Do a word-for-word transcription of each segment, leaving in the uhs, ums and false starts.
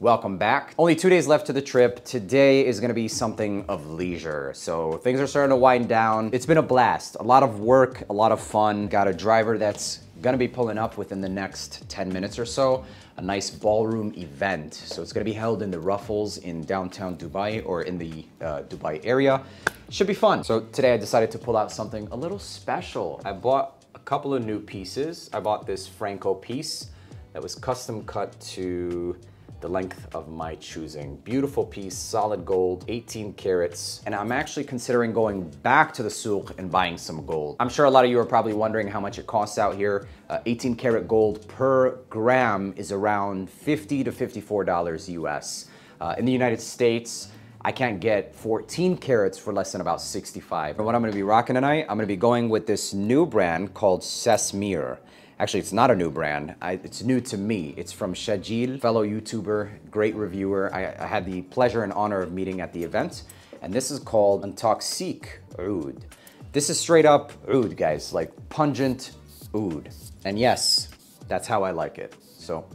Welcome back. Only two days left to the trip. Today is gonna be something of leisure. So things are starting to wind down. It's been a blast. A lot of work, a lot of fun. Got a driver that's gonna be pulling up within the next ten minutes or so. A nice ballroom event. So it's gonna be held in the Raffles in downtown Dubai, or in the uh, Dubai area. Should be fun. So today I decided to pull out something a little special. I bought a couple of new pieces. I bought this Franco piece that was custom cut to the length of my choosing. Beautiful piece, solid gold, eighteen carats. And I'm actually considering going back to the souk and buying some gold. I'm sure a lot of you are probably wondering how much it costs out here. Uh, eighteen karat gold per gram is around fifty to fifty-four dollars U S. Uh, in the United States, I can't get fourteen carats for less than about sixty-five. And what I'm gonna be rocking tonight, I'm gonna be going with this new brand called Sesmir. Actually, it's not a new brand. I, it's new to me. It's from Shajeel, fellow YouTuber, great reviewer. I, I had the pleasure and honor of meeting at the event. And this is called Intoxique Oud. This is straight up oud, guys, like pungent oud. And yes, that's how I like it. So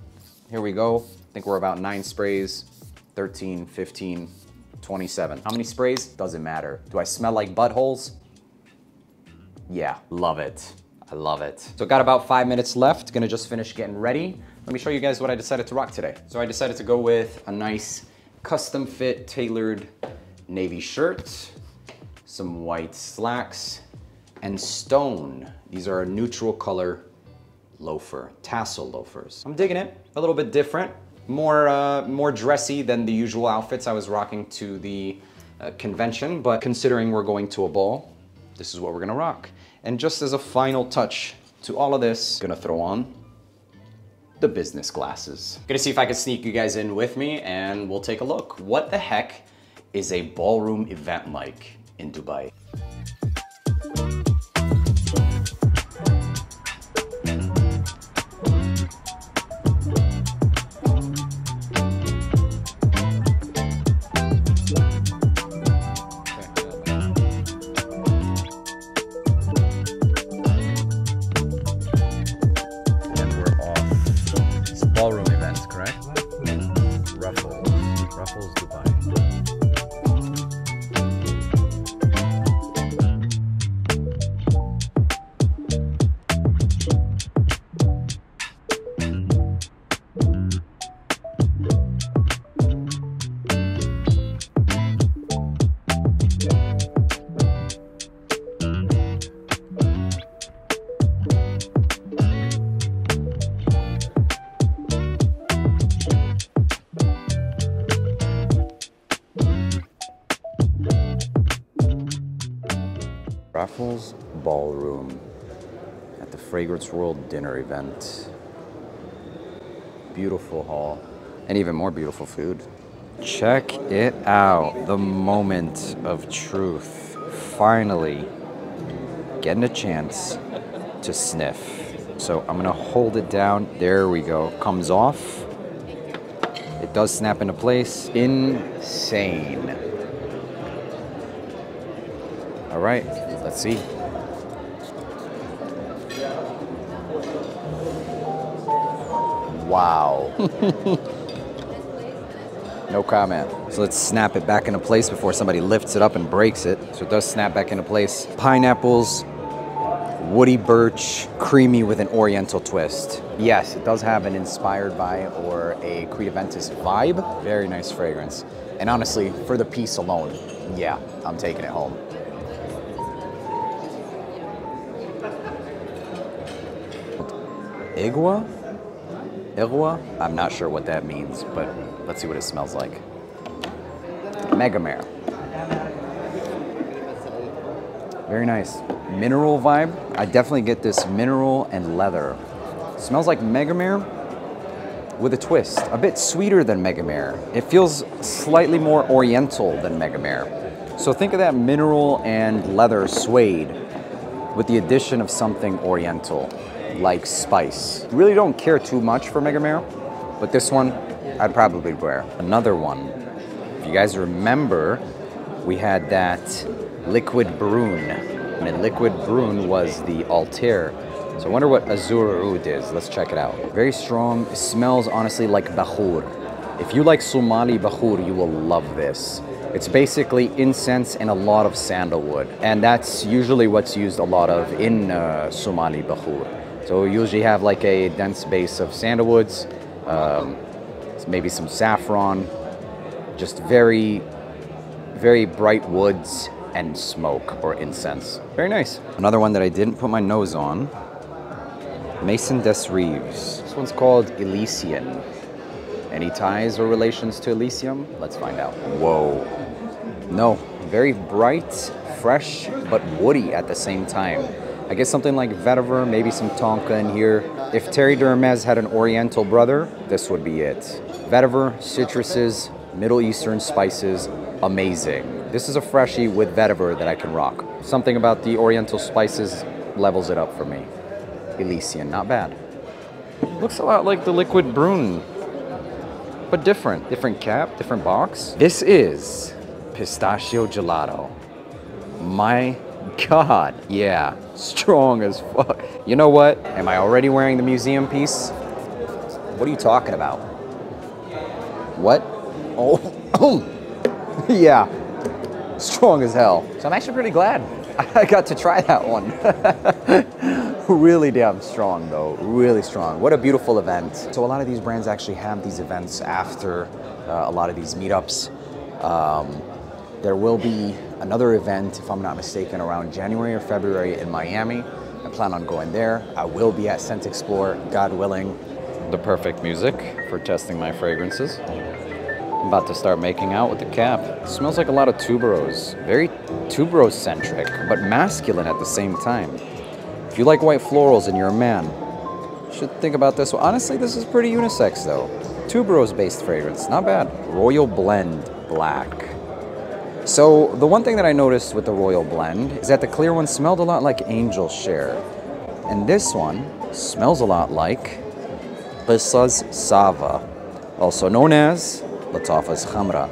here we go. I think we're about nine sprays, thirteen, fifteen, twenty-seven. How many sprays? Doesn't matter. Do I smell like buttholes? Yeah, love it. I love it. So got about five minutes left. Gonna just finish getting ready. Let me show you guys what I decided to rock today. So I decided to go with a nice custom fit tailored navy shirt, some white slacks, and stone. These are a neutral color loafer, tassel loafers. I'm digging it. A little bit different, more, uh, more dressy than the usual outfits I was rocking to the uh, convention, but considering we're going to a ball, this is what we're gonna rock. And just as a final touch to all of this, gonna throw on the business glasses. Gonna see if I can sneak you guys in with me and we'll take a look. What the heck is a ballroom event like in Dubai? Raffles Ballroom at the Fragrance World dinner event. Beautiful hall, and even more beautiful food. Check it out, the moment of truth. Finally, getting a chance to sniff. So I'm gonna hold it down, there we go, comes off. It does snap into place, insane. All right. Let's see. Wow. No comment. So let's snap it back into place before somebody lifts it up and breaks it. So it does snap back into place. Pineapples, woody birch, creamy with an oriental twist. Yes, it does have an inspired by or a Creed Aventus vibe. Very nice fragrance. And honestly, for the piece alone, yeah, I'm taking it home. Igua? Igua? I'm not sure what that means, but let's see what it smells like. Megamare. Very nice. Mineral vibe. I definitely get this mineral and leather. Smells like Megamare with a twist. A bit sweeter than Megamare. It feels slightly more oriental than Megamare. So think of that mineral and leather suede with the addition of something oriental, like spice. Really don't care too much for Megamare, but this one I'd probably wear. Another one, if you guys remember, we had that Liquid Brune, and Liquid Brune was the Altair. So I wonder what Azure Oud is. Let's check it out. Very strong. It smells honestly like Bakhoor. If you like Somali Bakhoor, you will love this. It's basically incense and a lot of sandalwood. And that's usually what's used a lot of in uh, Somali Bakhoor. So we usually have like a dense base of sandalwoods, um, maybe some saffron, just very, very bright woods and smoke or incense. Very nice. Another one that I didn't put my nose on, Mason Des Reeves. This one's called Elysian. Any ties or relations to Elysium? Let's find out. Whoa. No, very bright, fresh, but woody at the same time. I guess something like vetiver, maybe some tonka in here. If Terry Dermez had an oriental brother, this would be it. Vetiver, citruses, Middle Eastern spices, amazing. This is a freshie with vetiver that I can rock. Something about the oriental spices levels it up for me. Elysian, not bad. Looks a lot like the Liquid Brune, but different. Different cap, different box. This is Pistachio Gelato. My God, yeah, strong as fuck. You know what? Am I already wearing the museum piece? What are you talking about? What? Oh, yeah, strong as hell. So I'm actually pretty glad I got to try that one. Really damn strong though, really strong. What a beautiful event. So a lot of these brands actually have these events after uh, a lot of these meetups. Um, there will be another event, if I'm not mistaken, around January or February in Miami. I plan on going there. I will be at Scent Explore, God willing. The perfect music for testing my fragrances. I'm about to start making out with the cap. It smells like a lot of tuberose. Very tuberose-centric, but masculine at the same time. If you like white florals and you're a man, you should think about this. Well, honestly, this is pretty unisex though. Tuberose-based fragrance, not bad. Royal Blend Black. So the one thing that I noticed with the Royal Blend is that the clear one smelled a lot like Angel Share. And this one smells a lot like Qissa Sawa, also known as Lattafa's Khamra,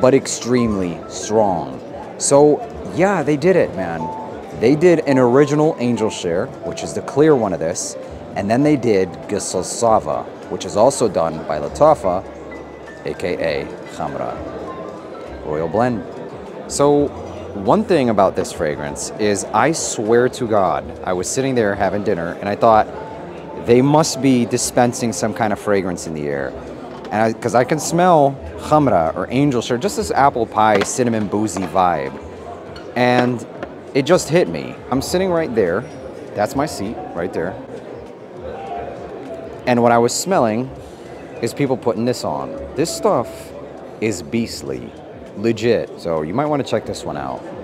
but extremely strong. So yeah, they did it, man. They did an original Angel Share, which is the clear one of this, and then they did Qissa Sawa, which is also done by Lattafa, aka Khamra. Royal Blend. So one thing about this fragrance is, I swear to God, I was sitting there having dinner and I thought they must be dispensing some kind of fragrance in the air. And because I, I can smell Khamra or Angel Share, just this apple pie, cinnamon, boozy vibe. And it just hit me. I'm sitting right there. That's my seat right there. And what I was smelling is people putting this on. This stuff is beastly. Legit. So you might want to check this one out.